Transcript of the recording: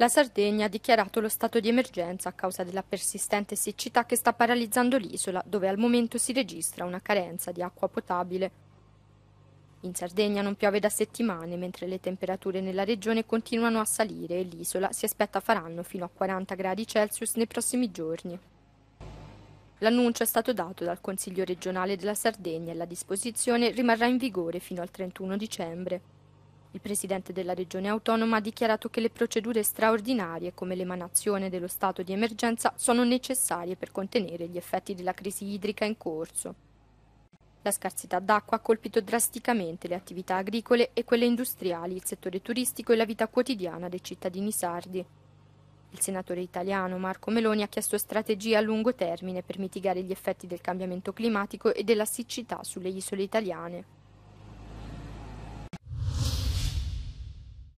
La Sardegna ha dichiarato lo stato di emergenza a causa della persistente siccità che sta paralizzando l'isola, dove al momento si registra una carenza di acqua potabile. In Sardegna non piove da settimane, mentre le temperature nella regione continuano a salire e l'isola si aspetta faranno fino a 40 gradi Celsius nei prossimi giorni. L'annuncio è stato dato dal Consiglio regionale della Sardegna e la disposizione rimarrà in vigore fino al 31 dicembre. Il presidente della regione autonoma ha dichiarato che le procedure straordinarie, come l'emanazione dello stato di emergenza, sono necessarie per contenere gli effetti della crisi idrica in corso. La scarsità d'acqua ha colpito drasticamente le attività agricole e quelle industriali, il settore turistico e la vita quotidiana dei cittadini sardi. Il senatore italiano Marco Meloni ha chiesto strategie a lungo termine per mitigare gli effetti del cambiamento climatico e della siccità sulle isole italiane.